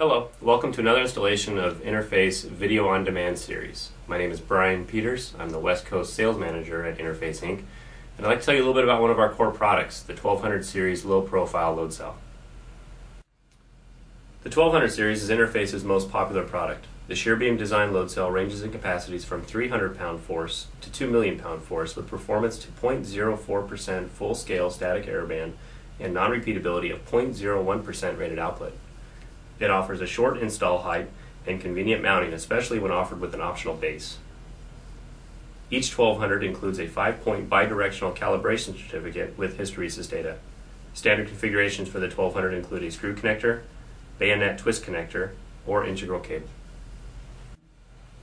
Hello, welcome to another installation of Interface Video on Demand series. My name is Brian Peters. I'm the West Coast Sales Manager at Interface Inc. And I'd like to tell you a little bit about one of our core products, the 1200 series Low Profile Load Cell. The 1200 series is Interface's most popular product. The Shear Beam design load cell ranges in capacities from 300 pound force to 2 million pound force with performance to 0.04% full scale static error band and non-repeatability of 0.01% rated output. It offers a short install height and convenient mounting, especially when offered with an optional base. Each 1200 includes a 5-point bidirectional calibration certificate with hysteresis data. Standard configurations for the 1200 include a screw connector, bayonet twist connector, or integral cable.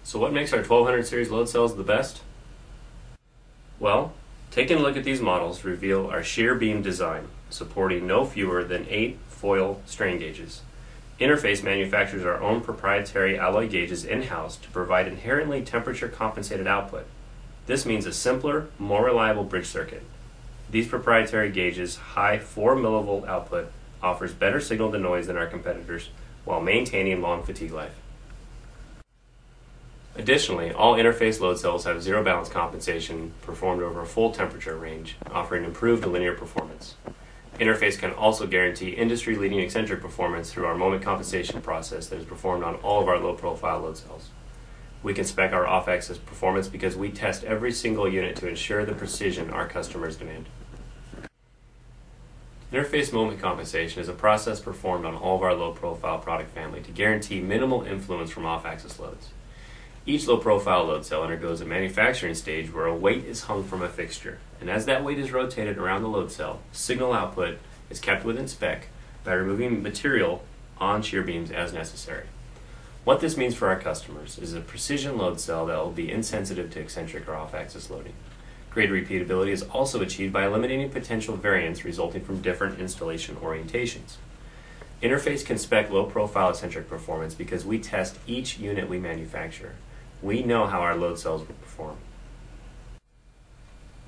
So what makes our 1200 series load cells the best? Well, taking a look at these models reveal our shear beam design, supporting no fewer than 8 foil strain gauges. Interface manufactures our own proprietary alloy gauges in-house to provide inherently temperature-compensated output. This means a simpler, more reliable bridge circuit. These proprietary gauges' high 4 millivolt output offers better signal-to-noise than our competitors while maintaining long fatigue life. Additionally, all Interface load cells have zero balance compensation performed over a full temperature range, offering improved linear performance. Interface can also guarantee industry-leading eccentric performance through our moment compensation process that is performed on all of our low-profile load cells. We can spec our off-axis performance because we test every single unit to ensure the precision our customers demand. Interface moment compensation is a process performed on all of our low-profile product family to guarantee minimal influence from off-axis loads. Each low-profile load cell undergoes a manufacturing stage where a weight is hung from a fixture, and as that weight is rotated around the load cell, signal output is kept within spec by removing material on shear beams as necessary. What this means for our customers is a precision load cell that will be insensitive to eccentric or off-axis loading. Greater repeatability is also achieved by eliminating potential variance resulting from different installation orientations. Interface can spec low-profile eccentric performance because we test each unit we manufacture. We know how our load cells will perform.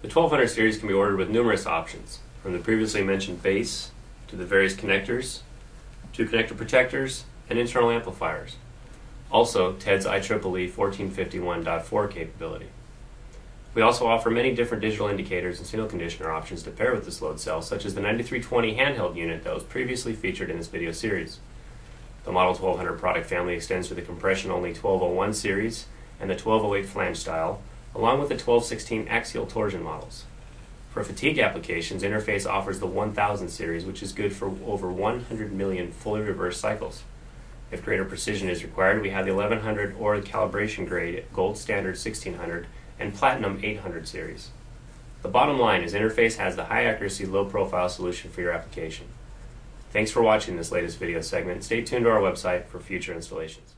The 1200 series can be ordered with numerous options, from the previously mentioned base, to the various connectors, to connector protectors, and internal amplifiers. Also, TED's IEEE 1451.4 capability. We also offer many different digital indicators and signal conditioner options to pair with this load cell, such as the 9320 handheld unit that was previously featured in this video series. The Model 1200 product family extends to the compression-only 1201 series and the 1208 flange style, along with the 1216 axial torsion models. For fatigue applications, Interface offers the 1000 series, which is good for over 100 million fully reversed cycles. If greater precision is required, we have the 1100 or the calibration grade gold standard 1600 and platinum 800 series. The bottom line is Interface has the high accuracy, low profile solution for your application. Thanks for watching this latest video segment. Stay tuned to our website for future installations.